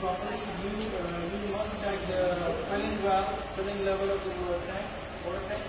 process we must check the filling level of the tank, water tank.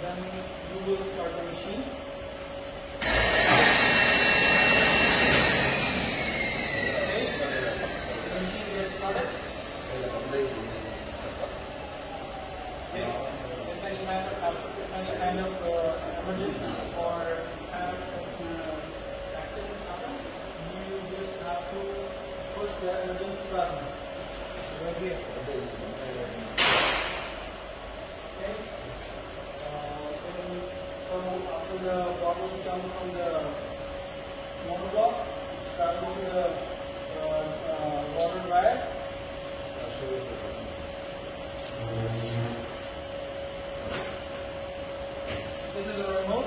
Then you will start the machine. Okay, the machine gets started. Okay, if any kind of emergency or accident happens, you just have to push the emergency button right here. Okay. After the bottle is down from the water block, it's traveling to the water wire. This is the remote.